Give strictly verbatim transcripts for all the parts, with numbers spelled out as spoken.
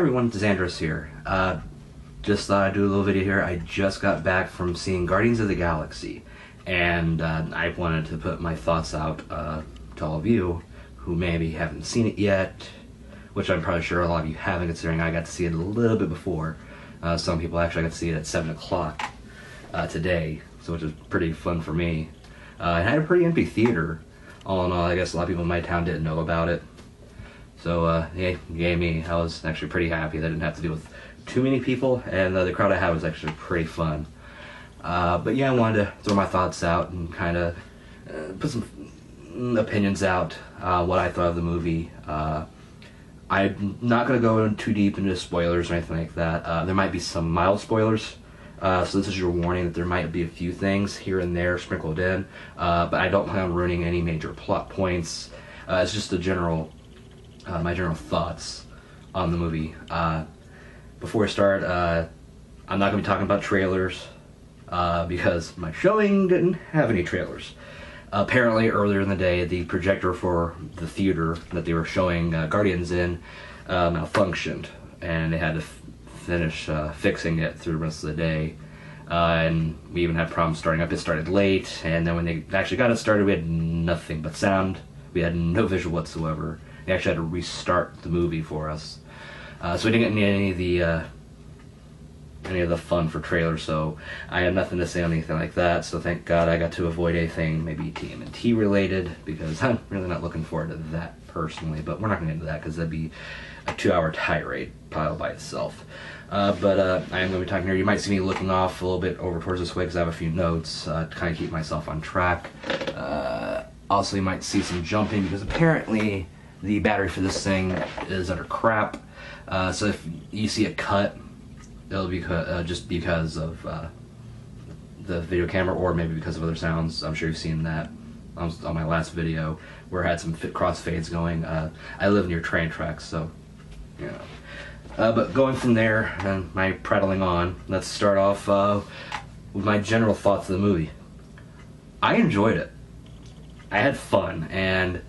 Everyone, Zandrous here. Uh, just thought I'd do a little video here. I just got back from seeing Guardians of the Galaxy, and uh, I wanted to put my thoughts out uh, to all of you who maybe haven't seen it yet, which I'm probably sure a lot of you haven't, considering I got to see it a little bit before. Uh, some people actually got to see it at seven o'clock uh, today, so which is pretty fun for me. Uh, it had a pretty empty theater. All in all, I guess a lot of people in my town didn't know about it. So, uh, yay, yay me. I was actually pretty happy that I didn't have to deal with too many people, and uh, the crowd I had was actually pretty fun. Uh, but yeah, I wanted to throw my thoughts out and kind of uh, put some opinions out, uh, what I thought of the movie. Uh, I'm not going to go in too deep into spoilers or anything like that. Uh, there might be some mild spoilers, uh, so this is your warning that there might be a few things here and there sprinkled in, uh, but I don't plan on ruining any major plot points. Uh, it's just a general... Uh, my general thoughts on the movie. Uh, before I start, uh, I'm not going to be talking about trailers uh, because my showing didn't have any trailers. Uh, apparently, earlier in the day, the projector for the theater that they were showing uh, Guardians in uh, malfunctioned, and they had to f finish uh, fixing it through the rest of the day. Uh, and we even had problems starting up. It started late, and then when they actually got it started, we had nothing but sound. We had no visual whatsoever. They actually had to restart the movie for us, uh, so we didn't get any of the uh, any of the fun for trailers. So I had nothing to say on anything like that. So thank God I got to avoid anything maybe T M N T related, because I'm really not looking forward to that personally. But we're not going to get into that because that'd be a two-hour tirade pile by itself. Uh, but uh, I am going to be talking here. You might see me looking off a little bit over towards this way because I have a few notes uh, to kind of keep myself on track. Uh, also, you might see some jumping because apparently the battery for this thing is under crap, uh, so if you see a cut, it'll be uh, just because of uh, the video camera, or maybe because of other sounds. I'm sure you've seen that on, on my last video where I had some fit crossfades going. Uh, I live near train tracks, so you know. Uh, but going from there and my prattling on, let's start off uh, with my general thoughts of the movie. I enjoyed it. I had fun, and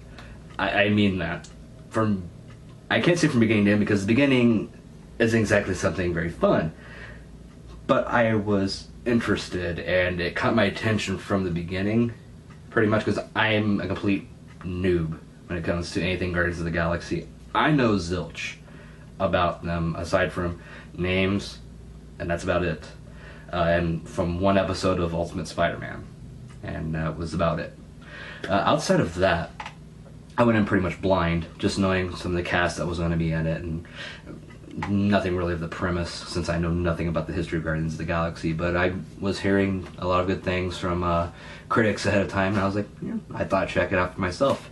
I mean that from, I can't say from beginning to end, because the beginning isn't exactly something very fun, but I was interested and it caught my attention from the beginning pretty much, because I'm a complete noob when it comes to anything Guardians of the Galaxy. I know zilch about them aside from names, and that's about it, uh, and from one episode of Ultimate Spider-Man, and that uh, was about it. Uh, outside of that, I went in pretty much blind, just knowing some of the cast that was going to be in it, and nothing really of the premise, since I know nothing about the history of Guardians of the Galaxy. But I was hearing a lot of good things from uh, critics ahead of time, and I was like, yeah, I thought I'd check it out for myself.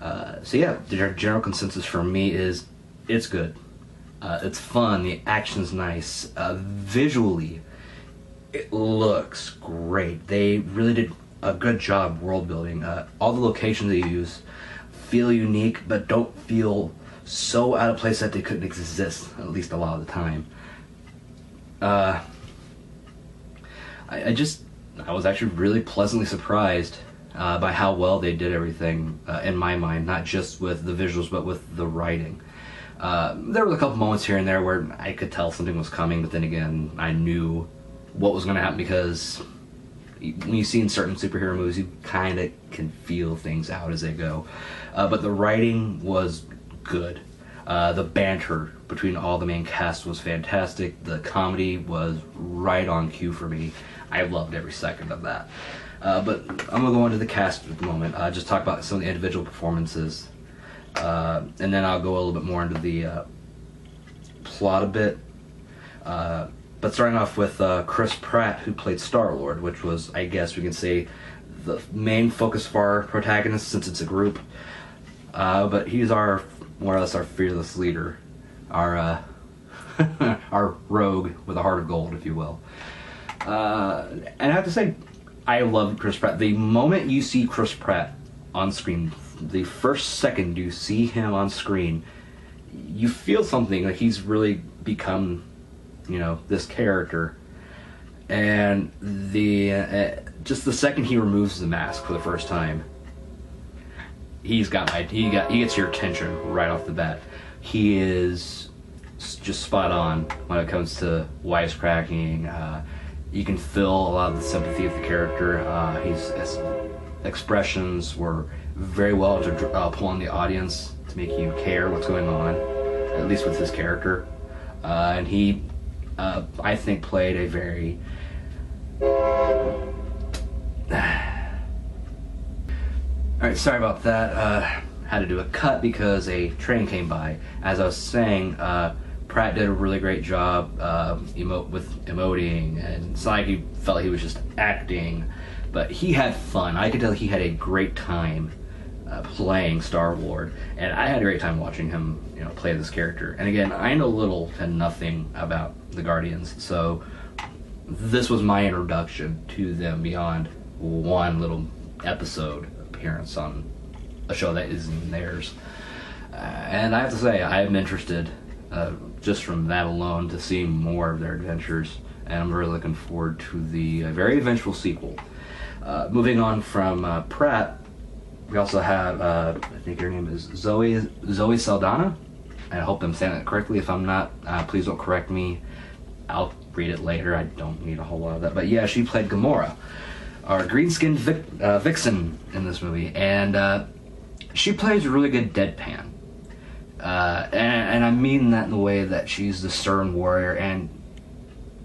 Uh, so yeah, the general consensus for me is it's good. Uh, it's fun, the action's nice, uh, visually it looks great. They really did a good job world building. Uh, all the locations they use feel unique, but don't feel so out of place that they couldn't exist, at least a lot of the time. Uh, I, I just, I was actually really pleasantly surprised uh, by how well they did everything, uh, in my mind, not just with the visuals, but with the writing. Uh, there were a couple moments here and there where I could tell something was coming, but then again, I knew what was going to happen, because when you see in certain superhero movies, you kind of can feel things out as they go. Uh, but the writing was good. Uh, the banter between all the main cast was fantastic. The comedy was right on cue for me. I loved every second of that. Uh, but I'm going to go into the cast at the moment. Uh, just talk about some of the individual performances. Uh, and then I'll go a little bit more into the uh, plot a bit. Uh, But starting off with uh, Chris Pratt, who played Star-Lord, which was, I guess we can say, the main focus of our protagonist, since it's a group. Uh, but he's our, more or less, our fearless leader. Our, uh, our rogue with a heart of gold, if you will. Uh, and I have to say, I love Chris Pratt. The moment you see Chris Pratt on screen, the first second you see him on screen, you feel something, like he's really become, you know, this character. And the uh, just the second he removes the mask for the first time, he's got my he got he gets your attention right off the bat. He is just spot on when it comes to wisecracking. Uh, you can feel a lot of the sympathy of the character. Uh, he's, his expressions were very well to uh, pull on the audience to make you care what's going on, at least with his character. Uh, and he, uh, I think, played a very... Alright, sorry about that. Uh, had to do a cut because a train came by. As I was saying, uh, Pratt did a really great job uh, emote with emoting, and it's not like he felt he was just acting, but he had fun. I could tell he had a great time uh, playing Star-Lord, and I had a great time watching him, you know, play this character. And again, I know little and nothing about the Guardians, so this was my introduction to them beyond one little episode appearance on a show that isn't theirs. Uh, and I have to say, I am interested uh, just from that alone to seeing more of their adventures, and I'm really looking forward to the uh, very eventual sequel. Uh, moving on from uh, Pratt, we also have, uh, I think her name is Zoe, Zoe Saldana. I hope I'm saying that correctly. If I'm not, uh, please don't correct me. I'll read it later. I don't need a whole lot of that. But yeah, she played Gamora, our green-skinned vic uh, vixen in this movie, and uh, she plays really good deadpan. Uh, and, and I mean that in the way that she's the stern warrior, and,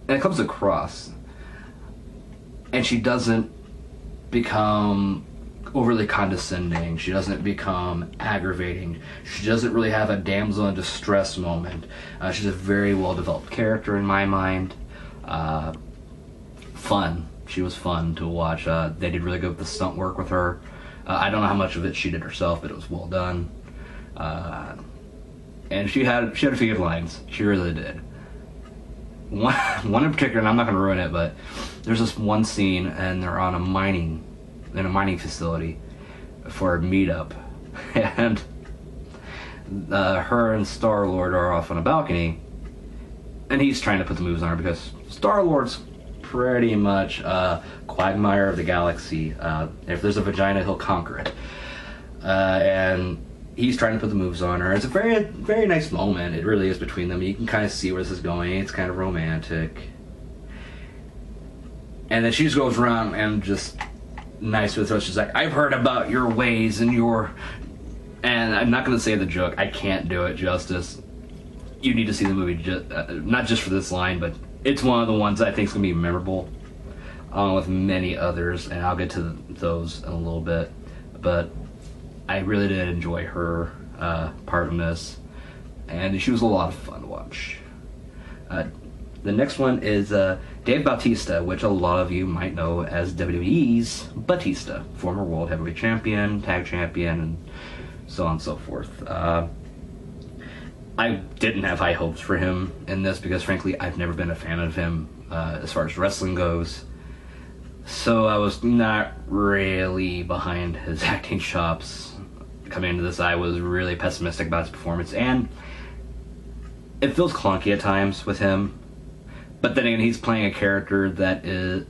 and it comes across. And she doesn't become overly condescending. She doesn't become aggravating. She doesn't really have a damsel in distress moment. Uh, she's a very well-developed character in my mind. Uh, fun. She was fun to watch. Uh, they did really good with the stunt work with her. Uh, I don't know how much of it she did herself, but it was well done. Uh, and she had she had a few good lines. She really did. One, one in particular, and I'm not going to ruin it, but there's this one scene, and they're on a mining in a mining facility for a meetup, and uh, her and Star-Lord are off on a balcony, and he's trying to put the moves on her because Star-Lord's pretty much uh, Quagmire of the Galaxy. Uh, if there's a vagina, he'll conquer it. Uh, and he's trying to put the moves on her. It's a very, very nice moment. It really is between them. You can kind of see where this is going. It's kind of romantic. And then she just goes around and just nice with her. She's like, I've heard about your ways and your... And I'm not going to say the joke. I can't do it justice. You need to see the movie, just, uh, not just for this line, but it's one of the ones I think is going to be memorable, along with many others, and I'll get to those in a little bit. But I really did enjoy her uh, part in this, and she was a lot of fun to watch. Uh, the next one is uh, Dave Bautista, which a lot of you might know as W W E's Bautista, former World Heavyweight Champion, Tag Champion, and so on and so forth. Uh, I didn't have high hopes for him in this because, frankly, I've never been a fan of him uh, as far as wrestling goes. So I was not really behind his acting chops. Coming into this, I was really pessimistic about his performance, and it feels clunky at times with him. But then again, he's playing a character that is...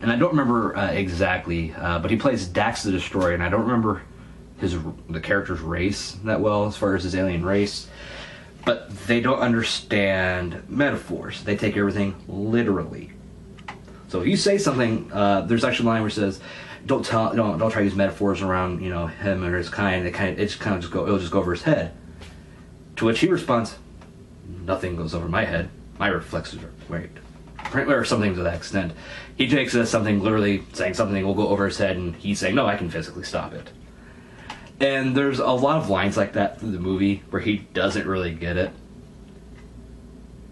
And I don't remember uh, exactly, uh, but he plays Dax the Destroyer, and I don't remember... his the character's race that well as far as his alien race, but they don't understand metaphors. They take everything literally. So if you say something, uh, there's actually a line where it says, "Don't tell, don't, don't try to use metaphors around you know him or his kind." It kind of, it just kind of just go, it'll just go over his head. To which he responds, "Nothing goes over my head. My reflexes are great," or something to that extent. He takes it as something literally saying something will go over his head, and he's saying, "No, I can physically stop it." And there's a lot of lines like that through the movie where he doesn't really get it.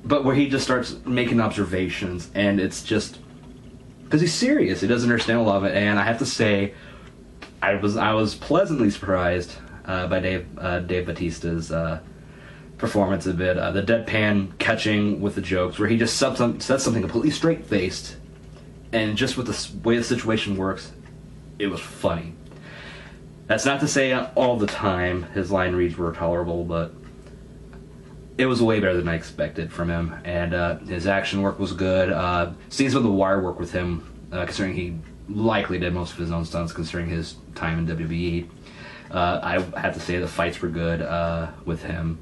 But where he just starts making observations, and it's just... because he's serious, he doesn't understand a lot of it, and I have to say, I was I was pleasantly surprised uh, by Dave, uh, Dave Bautista's uh, performance a bit. Uh, the deadpan catching with the jokes, where he just says something completely straight-faced, and just with the way the situation works, it was funny. That's not to say all the time his line reads were tolerable, but it was way better than I expected from him. And uh, his action work was good. Uh, scenes with the wire work with him, uh, considering he likely did most of his own stunts, considering his time in W W E. Uh, I have to say the fights were good uh, with him.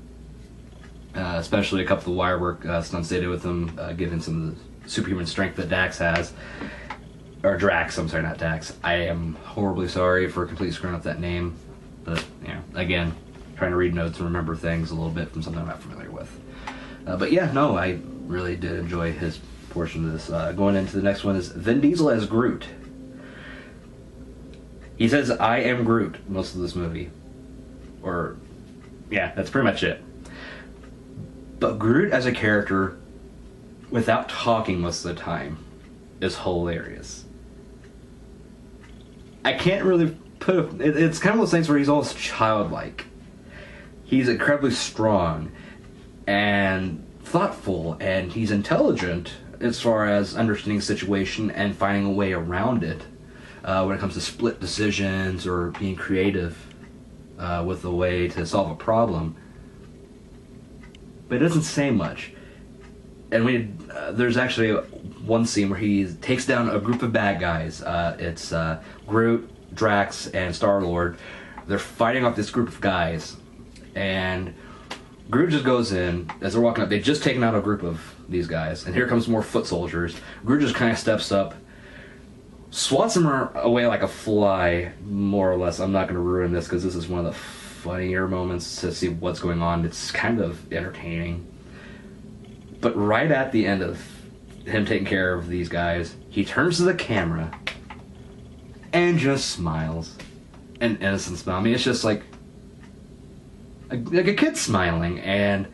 uh, especially a couple of the wire work uh, stunts they did with him, uh, given some of the superhuman strength that Dax has. Or Drax, I'm sorry, not Dax. I am horribly sorry for completely screwing up that name. But, you know, again, trying to read notes and remember things a little bit from something I'm not familiar with. Uh, but yeah, no, I really did enjoy his portion of this. Uh, going into the next one is Vin Diesel as Groot. He says, "I am Groot," most of this movie. Or, yeah, that's pretty much it. But Groot as a character, without talking most of the time, is hilarious. I can't really put a, it, it's kind of those things where he's almost childlike. He's incredibly strong and thoughtful, and he's intelligent as far as understanding the situation and finding a way around it uh, when it comes to split decisions or being creative uh, with a way to solve a problem. But it doesn't say much. And we uh, there's actually one scene where he takes down a group of bad guys. Uh, it's uh, Groot, Drax, and Star-Lord. They're fighting off this group of guys, and Groot just goes in as they're walking up. They've just taken out a group of these guys, and here comes more foot soldiers. Groot just kind of steps up, swats them away like a fly, more or less. I'm not going to ruin this because this is one of the funnier moments to see what's going on. It's kind of entertaining. But right at the end of him taking care of these guys, he turns to the camera and just smiles. An innocent smile. I mean, it's just like a, like a kid smiling, and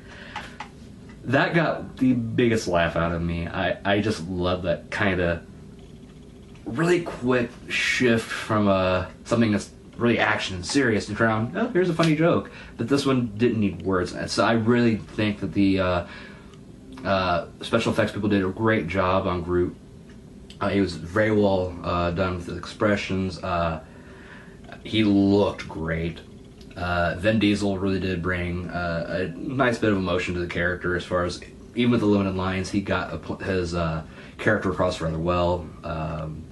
that got the biggest laugh out of me. I, I just love that kind of really quick shift from a, something that's really action and serious to drown, oh, here's a funny joke. But this one didn't need words. So I really think that the... Uh, Uh, special effects people did a great job on Groot. Uh, he was very well uh, done with his expressions. Uh, he looked great. Uh, Vin Diesel really did bring uh, a nice bit of emotion to the character, as far as even with the limited lines, he got a, his uh, character across rather well. Um,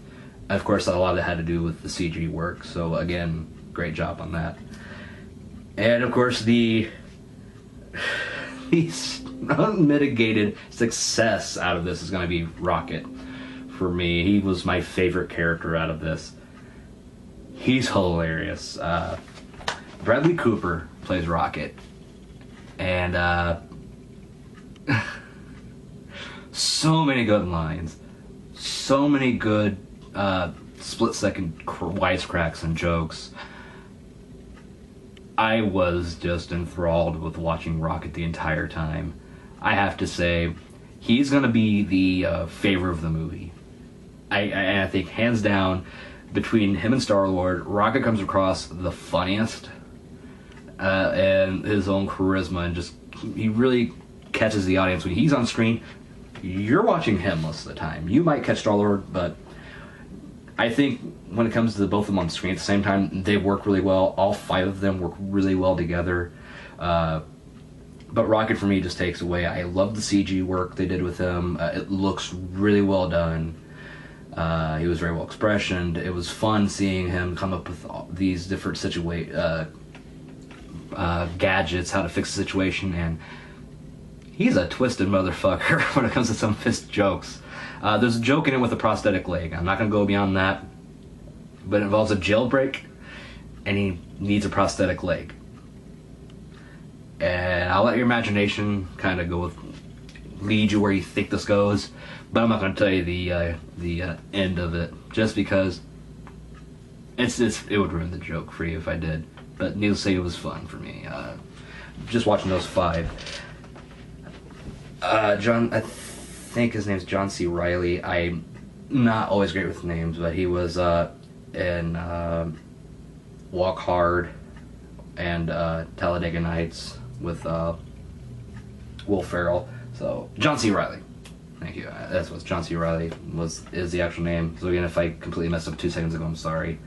and of course, a lot of it had to do with the C G work. So again, great job on that. And of course, the the unmitigated success out of this is going to be Rocket. For me, he was my favorite character out of this. He's hilarious. Uh, Bradley Cooper plays Rocket, and uh, so many good lines, so many good uh, split-second wisecracks and jokes. I was just enthralled with watching Rocket the entire time. I have to say, he's going to be the uh, favorite of the movie. I, I, I think, hands down, between him and Star-Lord, Rocket comes across the funniest, uh, and his own charisma, and just, he really catches the audience. When he's on screen, you're watching him most of the time. You might catch Star-Lord, but I think when it comes to the both of them on screen at the same time, they work really well. All five of them work really well together. Uh, but Rocket, for me, just takes away. I love the C G work they did with him. Uh, it looks really well done. Uh, he was very well expressioned. It was fun seeing him come up with all these different situa- uh, uh, gadgets, how to fix the situation, and he's a twisted motherfucker when it comes to some of his jokes. Uh, there's a joke in it with a prosthetic leg. I'm not going to go beyond that. But it involves a jailbreak, and he needs a prosthetic leg. And I'll let your imagination kind of go with, lead you where you think this goes. But I'm not going to tell you the uh, the uh, end of it, just because it's, it's it would ruin the joke for you if I did. But needless to say, it was fun for me. Uh, just watching those five. Uh, John, I think his name's John C. Reilly. I'm not always great with names, but he was... Uh, and uh, Walk Hard and uh, Talladega Nights with uh, Will Ferrell. So John C. Reilly, thank you. That's what John C. Reilly was is the actual name. So again, if I completely messed up two seconds ago, I'm sorry.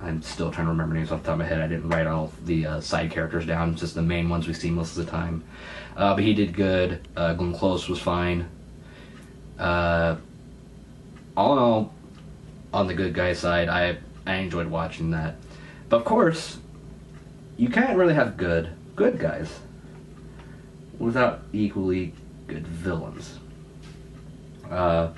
I'm still trying to remember names off the top of my head. I didn't write all the uh, side characters down, just the main ones we see most of the time. Uh, but he did good. Uh, Glenn Close was fine. Uh, all in all, on the good guy side, I I enjoyed watching that. But of course, you can't really have good good guys. without equally good villains. Uh,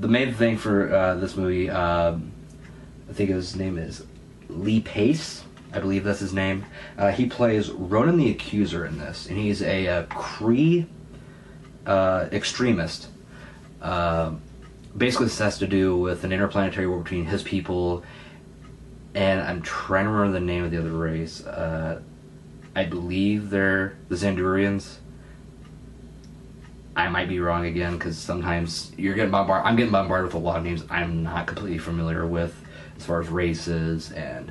the main thing for uh, this movie, uh, I think his name is Lee Pace, I believe that's his name. Uh, he plays Ronan the Accuser in this, and he's a, a Cree uh, extremist. Uh, basically, this has to do with an interplanetary war between his people and I'm trying to remember the name of the other race. Uh, I believe they're the Xandarians. I might be wrong again, because sometimes you're getting bombarded. I'm getting bombarded with a lot of names I'm not completely familiar with as far as races and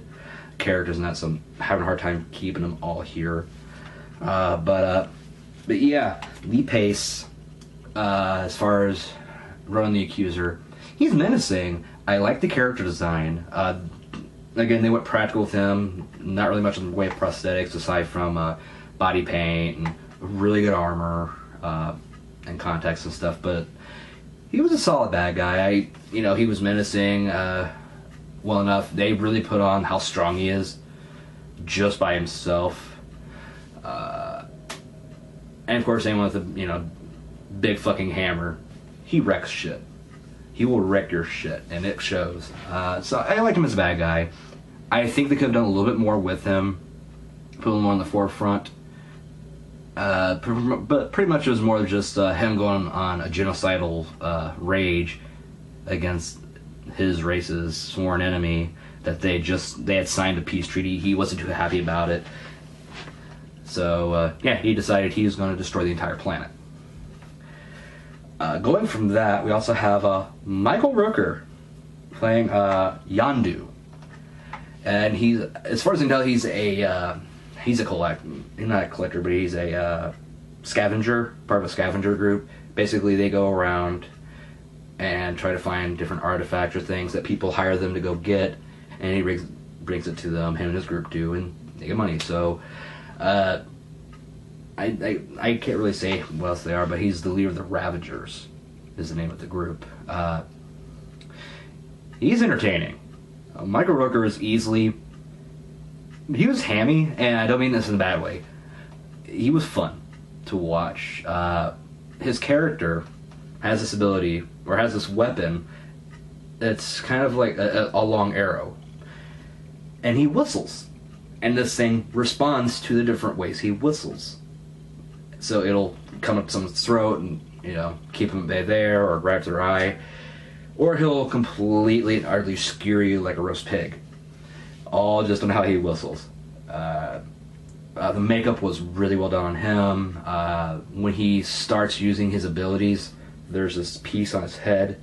characters, and that, so I'm having a hard time keeping them all here. Uh, but uh, but yeah, Lee Pace, uh, as far as Ronan the Accuser, he's menacing. I like the character design. Uh, again, they went practical with him, not really much in the way of prosthetics aside from uh, body paint and really good armor. Uh, and contacts and stuff, but he was a solid bad guy. I, you know, he was menacing uh, well enough. They really put on how strong he is just by himself. Uh, and of course, anyone with a, you know, big fucking hammer, he wrecks shit. He will wreck your shit, and it shows. Uh, so I liked him as a bad guy. I think they could have done a little bit more with him, put him more on the forefront. Uh, but pretty much it was more just uh, him going on a genocidal uh, rage against his race's sworn enemy that they just they had signed a peace treaty. He wasn't too happy about it, so uh, yeah, he decided he was going to destroy the entire planet. Uh, going from that, we also have uh, Michael Rooker playing uh, Yondu, and he's, as far as I know, he's a uh, He's a collect, he's not a collector, but he's a uh, scavenger, part of a scavenger group. Basically, they go around and try to find different artifacts or things that people hire them to go get, and he brings, brings it to them, him and his group do, and they get money. So, uh, I, I I can't really say what else they are, but he's the leader of the Ravagers, is the name of the group. Uh, he's entertaining. Uh, Michael Rooker is easily... He was hammy, and I don't mean this in a bad way. He was fun to watch. Uh, his character has this ability, or has this weapon, that's kind of like a, a long arrow. And he whistles. And this thing responds to the different ways he whistles. So it'll come up someone's throat and, you know, keep him at bay there, or grab their eye. Or he'll completely and utterly skewer you like a roast pig. All just on how he whistles. Uh, uh, the makeup was really well done on him. Uh, when he starts using his abilities, there's this piece on his head,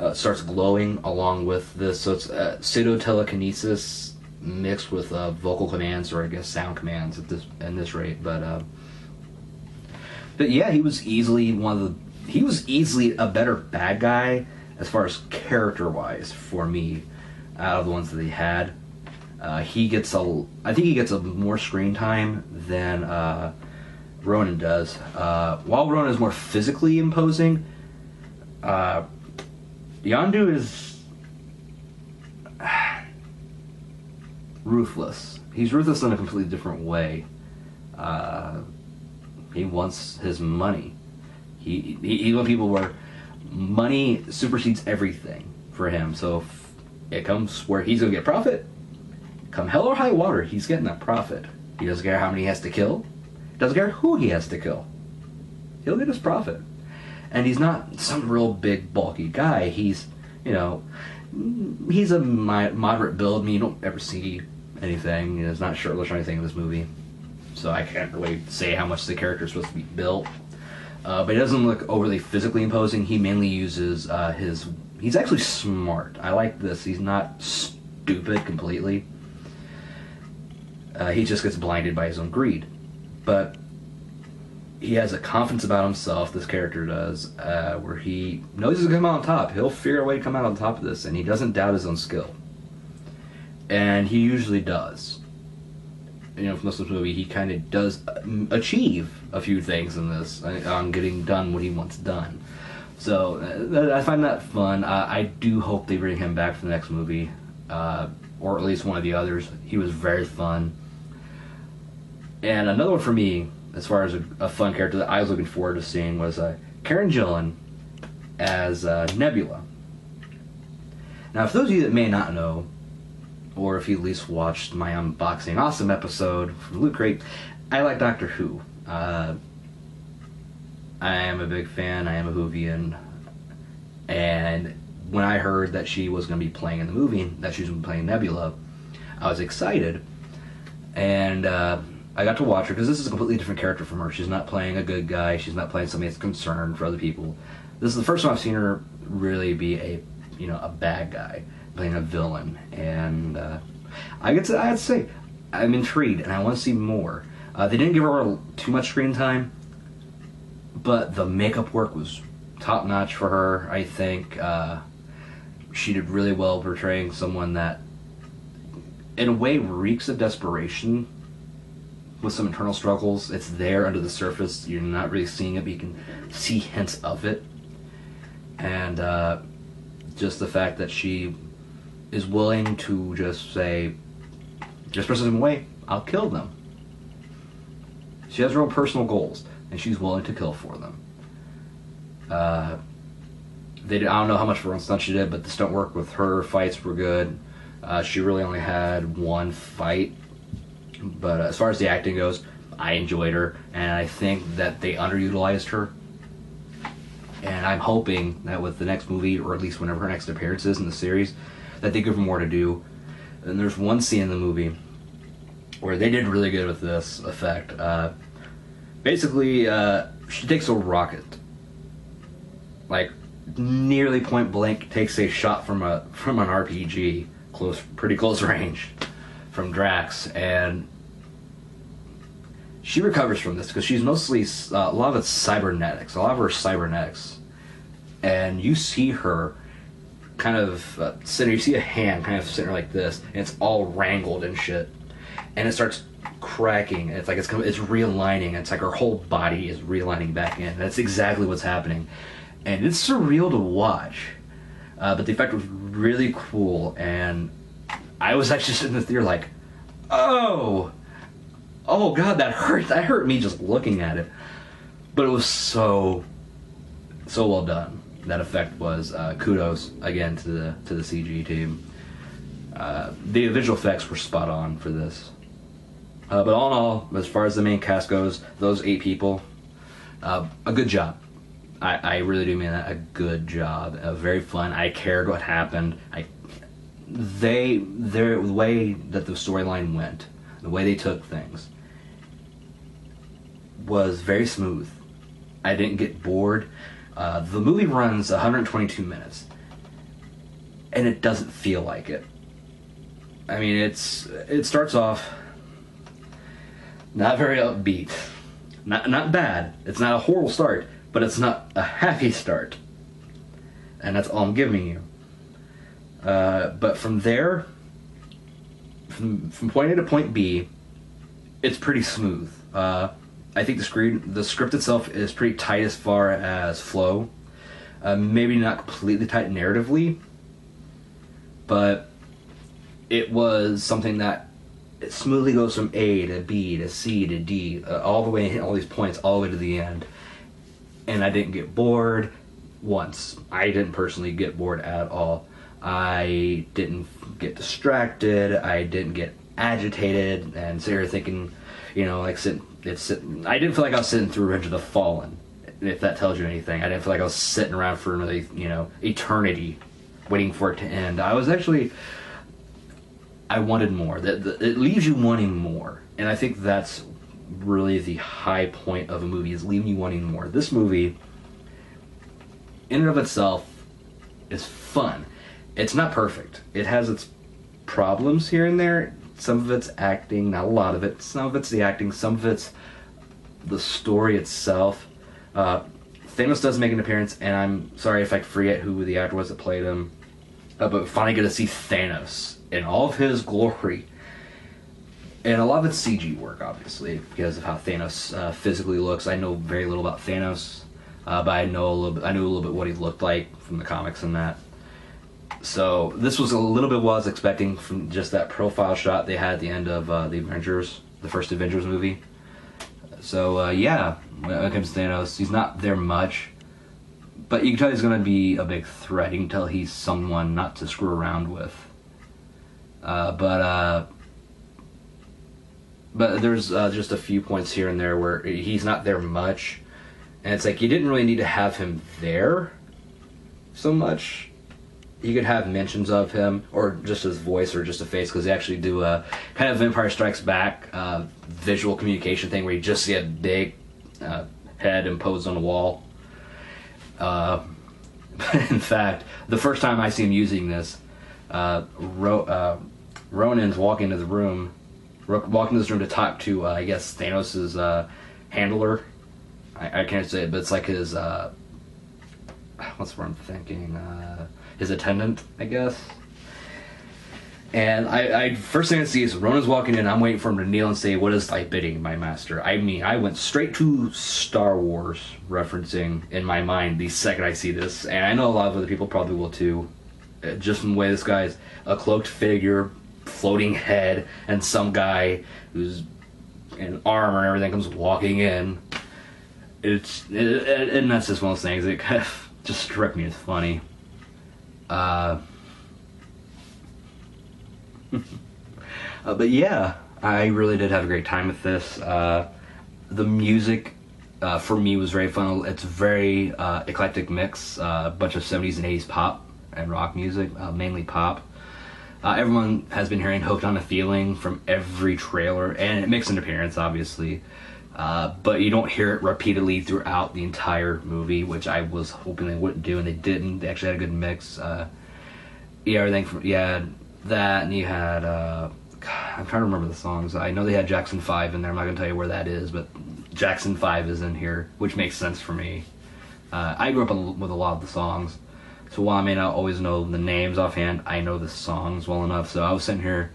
uh, starts glowing along with this. So it's uh, pseudo telekinesis mixed with uh, vocal commands, or I guess sound commands at this in this rate. But uh, but yeah, he was easily one of the. He was easily a better bad guy as far as character wise for me, out of the ones that he had. Uh, he gets a, I think he gets a more screen time than uh, Ronan does. Uh, while Ronan is more physically imposing, uh, Yondu is ruthless. He's ruthless in a completely different way. Uh, he wants his money. He, he, he's one of people where money supersedes everything for him. So if it comes where he's gonna get profit, come hell or high water, he's getting that profit. He doesn't care how many he has to kill. Doesn't care who he has to kill. He'll get his profit. And he's not some real big, bulky guy. He's, you know, he's a moderate build. I mean, you don't ever see anything. You know, it's not shirtless or anything in this movie. So I can't really say how much the character is supposed to be built. Uh, but he doesn't look overly physically imposing. He mainly uses uh, his... He's actually smart. I like this. He's not stupid completely. Uh, he just gets blinded by his own greed. But he has a confidence about himself, this character does, uh, where he knows he's going to come out on top. He'll figure a way to come out on top of this, and he doesn't doubt his own skill. And he usually does. You know, from this movie, he kind of does achieve a few things in this, on getting done what he wants done. So uh, I find that fun. Uh, I do hope they bring him back for the next movie, uh, or at least one of the others. He was very fun. And another one for me as far as a, a fun character that I was looking forward to seeing was uh, Karen Gillan as uh, Nebula. Now, for those of you that may not know, or if you at least watched my Unboxing Awesome episode from Loot Crate, I like Doctor Who. Uh, I am a big fan, I am a Whovian, and when I heard that she was going to be playing in the movie, that she was going to be playing Nebula, I was excited, and uh, I got to watch her, because this is a completely different character from her. She's not playing a good guy, she's not playing somebody that's concerned for other people. This is the first time I've seen her really be a, you know, a bad guy, playing a villain, and uh, I get to, I have to say, I'm intrigued, and I want to see more. Uh, they didn't give her too much screen time, but the makeup work was top-notch for her, I think. Uh, she did really well portraying someone that, in a way, reeks of desperation with some internal struggles. It's there under the surface. You're not really seeing it, but you can see hints of it. And uh, just the fact that she is willing to just say, this person's away, I'll kill them. She has her own personal goals, and she's willing to kill for them. Uh, they did, I don't know how much of her own stunt she did, but the stunt work with her fights were good. Uh, she really only had one fight, but uh, as far as the acting goes, I enjoyed her, and I think that they underutilized her. And I'm hoping that with the next movie, or at least whenever her next appearance is in the series, that they give her more to do. And there's one scene in the movie where they did really good with this effect. Uh, basically, uh, she takes a rocket, like nearly point blank, takes a shot from a from an R P G, close, pretty close range, from Drax, and she recovers from this because she's mostly uh, a lot of it's cybernetics, a lot of her cybernetics, and you see her kind of uh, sitting. You see a hand kind of sitting there like this, and it's all wrangled and shit, and it starts cracking, and it's like it's it's realigning. It's like her whole body is realigning back in. That's exactly what's happening. And it's surreal to watch, uh, but the effect was really cool, and I was actually sitting in the theater like, oh, oh god, that hurt, that hurt me just looking at it, but it was so, so well done. That effect was, uh, kudos, again, to the, to the C G team. Uh, the visual effects were spot on for this, uh, but all in all, as far as the main cast goes, those eight people, uh, a good job. I, I really do mean that, a good job, a very fun. I cared what happened. I, they, their the way that the storyline went, the way they took things, was very smooth. I didn't get bored. Uh, the movie runs one hundred twenty-two minutes, and it doesn't feel like it. I mean, it's it starts off not very upbeat, not not bad. It's not a horrible start, but it's not a happy start, and that's all I'm giving you. Uh, but from there, from, from point A to point B, it's pretty smooth. Uh, I think the screen, the script itself is pretty tight as far as flow. Uh, maybe not completely tight narratively, but it was something that it smoothly goes from A to B to C to D, uh, all the way, hit all these points, all the way to the end. And I didn't get bored once. I didn't personally get bored at all. I didn't get distracted. I didn't get agitated and sit here thinking, you know, like sitting, it's sitting. I didn't feel like I was sitting through Revenge of the Fallen, if that tells you anything. I didn't feel like I was sitting around for another, you know, eternity waiting for it to end. I was actually, I wanted more. It leaves you wanting more. And I think that's really the high point of a movie, is leaving you wanting more. This movie, in and of itself, is fun. It's not perfect. It has its problems here and there. Some of it's acting, not a lot of it. Some of it's the acting, some of it's the story itself. Uh, Thanos does make an appearance, and I'm sorry if I forget who the actor was that played him, uh, but finally get to see Thanos in all of his glory. And a lot of it's C G work, obviously, because of how Thanos uh, physically looks. I know very little about Thanos, uh, but I know a little bit, I knew a little bit what he looked like from the comics and that. So this was a little bit what I was expecting from just that profile shot they had at the end of uh, the Avengers, the first Avengers movie. So uh, yeah, when it comes to Thanos, he's not there much, but you can tell he's going to be a big threat. You can tell he's someone not to screw around with. Uh, but uh, but there's uh, just a few points here and there where he's not there much, and it's like you didn't really need to have him there so much. You could have mentions of him, or just his voice, or just a face, because they actually do a kind of Empire Strikes Back uh, visual communication thing where you just see a big uh, head imposed on a wall. Uh, in fact, the first time I see him using this, uh, Ro uh, Ronan's walking into the room, walking into this room to talk to, uh, I guess, Thanos' uh, handler. I, I can't say it, but it's like his, uh, what's what I'm thinking, uh... his attendant, I guess. And I, I first thing I see is Ronan's walking in. I'm waiting for him to kneel and say, "What is thy bidding, my master?" I mean, I went straight to Star Wars referencing in my mind the second I see this, and I know a lot of other people probably will too. Just from the way this guy's a cloaked figure, floating head, and some guy who's in armor and everything comes walking in. It's it, it, and that's just one of those things that kind of just struck me as funny. Uh, uh, but yeah, I really did have a great time with this. Uh, the music uh, for me was very fun. It's a very uh, eclectic mix, uh, a bunch of seventies and eighties pop and rock music, uh, mainly pop. Uh, everyone has been hearing Hooked on a Feeling from every trailer, and it makes an appearance, obviously. Uh, but you don't hear it repeatedly throughout the entire movie, which I was hoping they wouldn't do, and they didn't. They actually had a good mix. Uh, yeah, everything from, you had that, and you had, uh, I'm trying to remember the songs. I know they had Jackson five in there. I'm not going to tell you where that is, but Jackson five is in here, which makes sense for me. Uh, I grew up on, with a lot of the songs, so while I may not always know the names offhand, I know the songs well enough, so I was sitting here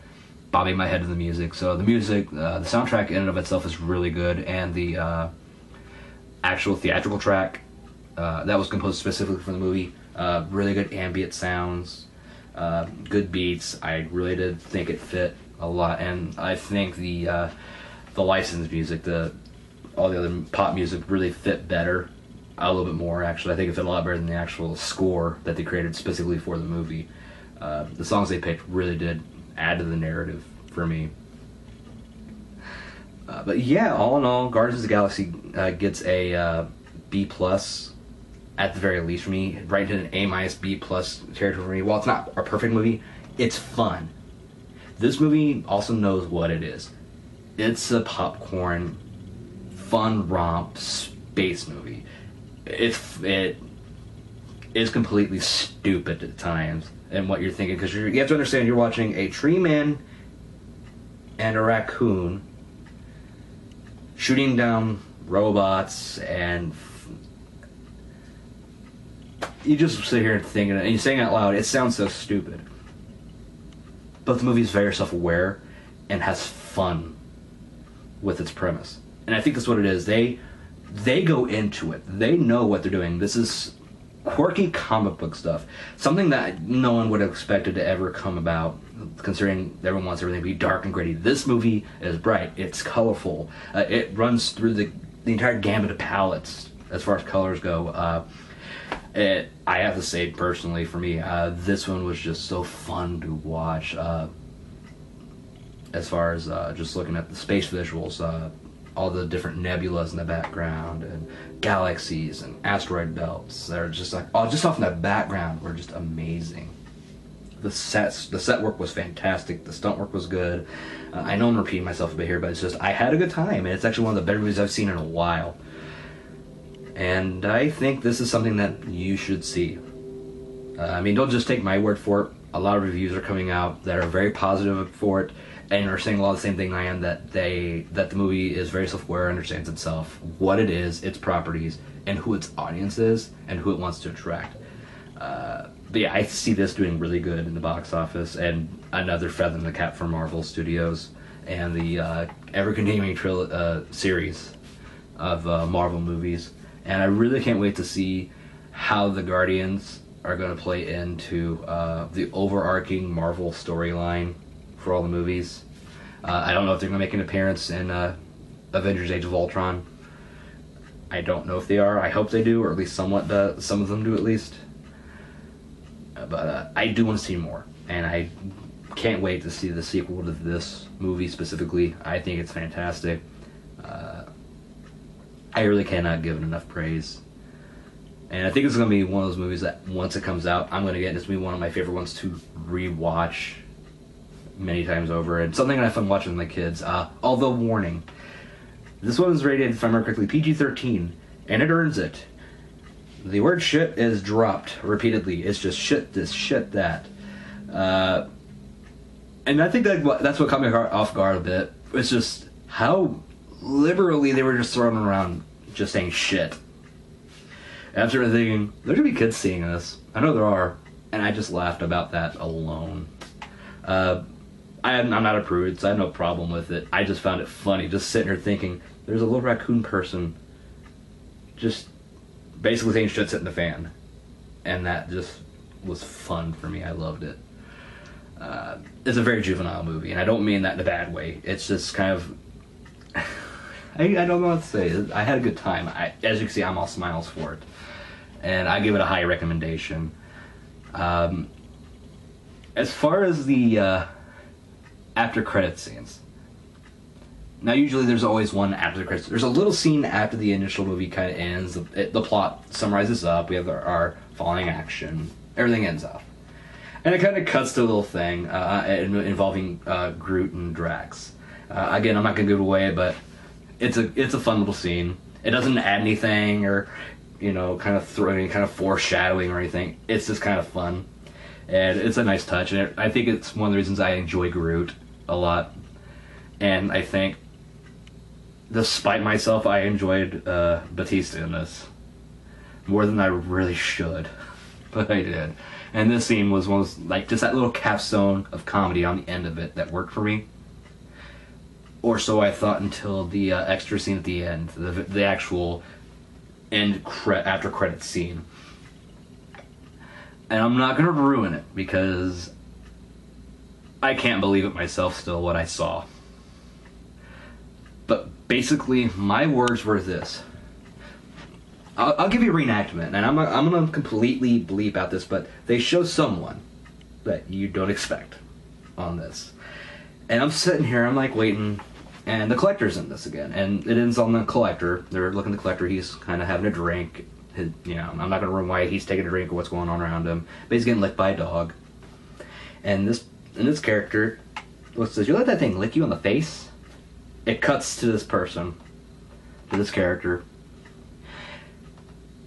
bobbing my head to the music. So the music, uh, the soundtrack in and of itself is really good, and the uh, actual theatrical track uh, that was composed specifically for the movie, uh, really good ambient sounds, uh, good beats. I really did think it fit a lot, and I think the uh, the licensed music, the all the other pop music really fit better, a little bit more actually. I think it fit a lot better than the actual score that they created specifically for the movie. Uh, the songs they picked really did add to the narrative for me. Uh, but yeah, all in all, Guardians of the Galaxy uh, gets a uh, B plus at the very least for me, right into an A minus B plus territory for me. While it's not a perfect movie, it's fun. This movie also knows what it is. It's a popcorn, fun romp space movie. It's, it is completely stupid at times. And what you're thinking, because you have to understand you're watching a tree man and a raccoon shooting down robots, and you just sit here and thinking, and you're saying out loud, it sounds so stupid. But the movie is very self-aware and has fun with its premise, and I think that's what it is. They they go into it. They know what they're doing. This is quirky comic book stuff, something that no one would have expected to ever come about, considering everyone wants everything to be dark and gritty. This movie is bright, it's colorful, uh, it runs through the, the entire gamut of palettes as far as colors go. Uh, it, I have to say, personally, for me, uh, this one was just so fun to watch, uh, as far as uh, just looking at the space visuals, uh, all the different nebulas in the background, and galaxies and asteroid belts that are just like, oh, just off in the background were just amazing. The sets, the set work was fantastic. The stunt work was good. Uh, I know I'm repeating myself a bit here, but it's just, I had a good time, and it's actually one of the better movies I've seen in a while. And I think this is something that you should see. Uh, I mean, don't just take my word for it. A lot of reviews are coming out that are very positive for it, and are saying a lot of the same thing I am, that they that the movie is very self-aware, understands itself, what it is, its properties, and who its audience is, and who it wants to attract. Uh, but yeah, I see this doing really good in the box office, and another feather in the cap for Marvel Studios and the uh, ever-continuing tril uh, series of uh, Marvel movies. And I really can't wait to see how the Guardians are going to play into uh, the overarching Marvel storyline for all the movies. Uh, I don't know if they're going to make an appearance in uh, Avengers Age of Ultron. I don't know if they are. I hope they do, or at least somewhat do, some of them do at least. But uh, I do want to see more, and I can't wait to see the sequel to this movie specifically. I think it's fantastic. Uh, I really cannot give it enough praise. And I think it's going to be one of those movies that once it comes out, I'm going to get this movie, one of my favorite ones to re-watch many times over. And something I have fun watching with my kids. Uh, although, warning, this one is rated, if I remember correctly, P G thirteen, and it earns it. The word shit is dropped repeatedly. It's just shit this, shit that. Uh, and I think that that's what caught me off guard a bit. It's just how liberally they were just throwing around just saying shit. After thinking, there's going to be kids seeing this. I know there are. And I just laughed about that alone. Uh, I, I'm not a prude, so I have no problem with it. I just found it funny, just sitting here thinking, there's a little raccoon person just basically saying shit's hitting the fan. And that just was fun for me. I loved it. Uh, it's a very juvenile movie, and I don't mean that in a bad way. It's just kind of... I, I don't know what to say. I had a good time. I, as you can see, I'm all smiles for it. And I give it a high recommendation. Um, as far as the uh, after credits scenes, now usually there's always one after the credits. There's a little scene after the initial movie kind of ends. The, it, the plot summarizes up. We have our, our following action. Everything ends up, and it kind of cuts to a little thing uh, involving uh, Groot and Drax. Uh, again, I'm not gonna give it away, but it's a it's a fun little scene. It doesn't add anything or, you know, kind of throw any kind of foreshadowing or anything. It's just kind of fun, and it's a nice touch. And it, I think it's one of the reasons I enjoy Groot a lot. And I think, despite myself, I enjoyed uh, Bautista in this more than I really should, but I did. And this scene was one of those, like, just that little capstone of comedy on the end of it that worked for me. Or so I thought until the uh, extra scene at the end, the, the actual end cre after credits scene. And I'm not gonna ruin it because I can't believe it myself still what I saw. But basically, my words were this. I'll, I'll give you a reenactment, and I'm I'm gonna completely bleep out this, but they show someone that you don't expect on this. And I'm sitting here, I'm like waiting, and the collector's in this again, and it ends on the collector. They're looking at the collector, he's kind of having a drink. His, you know, I'm not gonna ruin why he's taking a drink or what's going on around him, but he's getting licked by a dog. And this and this character looks says, "You let that thing lick you on the face?" It cuts to this person, to this character,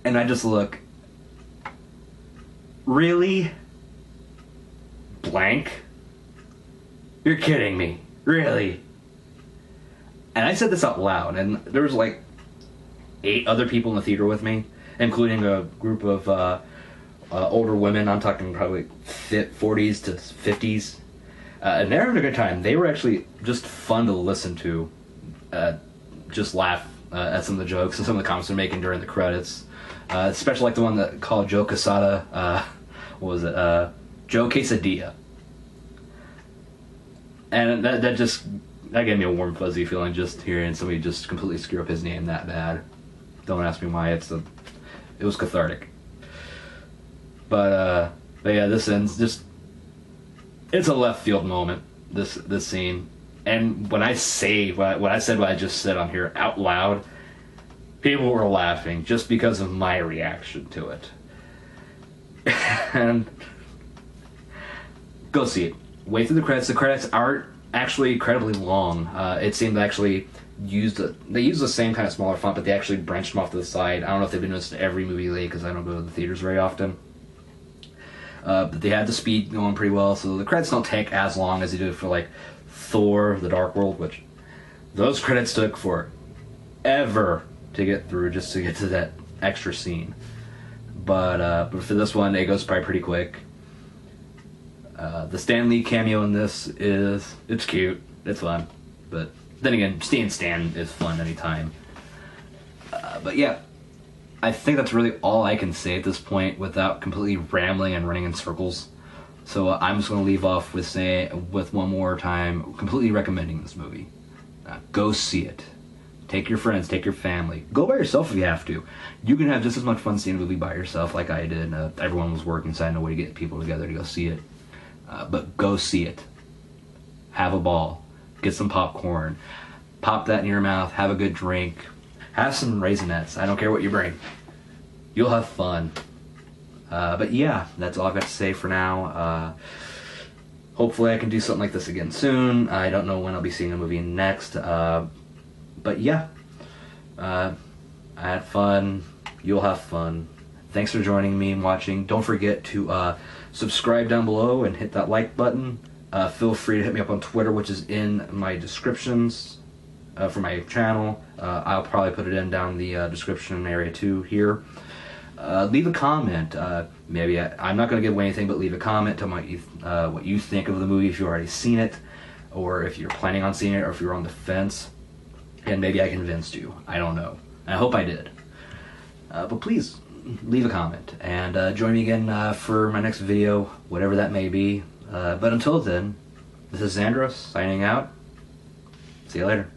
and I just look, really? Blank? You're kidding me, really? And I said this out loud, and there was like eight other people in the theater with me, including a group of uh, uh, older women. I'm talking probably forties to fifties. Uh, and they're having a good time. They were actually just fun to listen to, uh, just laugh uh, at some of the jokes and some of the comments they're making during the credits. Uh, especially like the one that called Joe Quesada, uh, what was it, uh, Joe Quesadilla. And that, that just, that gave me a warm fuzzy feeling just hearing somebody just completely screw up his name that bad. Don't ask me why, it's a, it was cathartic. But, uh, but yeah, this ends just, it's a left field moment, this this scene. And when I say what I, what I said, what I just said on here out loud, people were laughing just because of my reaction to it. And go see it. Wait through the credits. The credits aren't actually incredibly long. Uh, it seemed they actually used a, they used the same kind of smaller font, but they actually branched them off to the side. I don't know if they've been doing this in every movie lately because I don't go to the theaters very often. Uh, but they had the speed going pretty well, so the credits don't take as long as they do for, like, Thor, The Dark World, which those credits took forever to get through just to get to that extra scene. But, uh, but for this one, it goes by pretty quick. Uh, the Stan Lee cameo in this is, it's cute, it's fun, but then again, seeing Stan is fun anytime. Uh, but yeah, I think that's really all I can say at this point without completely rambling and running in circles. So uh, I'm just going to leave off with say with one more time, completely recommending this movie. Uh, go see it. Take your friends, take your family. Go by yourself if you have to. You can have just as much fun seeing a movie by yourself like I did. Uh, everyone was working, so I had no way to get people together to go see it. Uh, but go see it. Have a ball. Get some popcorn. Pop that in your mouth. Have a good drink. Have some Raisinets. I don't care what you bring. You'll have fun. Uh, but yeah, that's all I've got to say for now. Uh, hopefully I can do something like this again soon. I don't know when I'll be seeing a movie next. Uh, but yeah, uh, I had fun. You'll have fun. Thanks for joining me and watching. Don't forget to uh, subscribe down below and hit that like button. Uh, feel free to hit me up on Twitter, which is in my descriptions uh, for my channel. Uh, I'll probably put it in down the uh, description area too here. Uh, leave a comment. Uh, maybe I, I'm not going to give away anything, but leave a comment. Tell me what you, uh, what you think of the movie, if you've already seen it, or if you're planning on seeing it, or if you're on the fence. And maybe I convinced you. I don't know. I hope I did. Uh, but please, leave a comment. And uh, join me again uh, for my next video, whatever that may be. Uh, but until then, this is Zandrous signing out. See you later.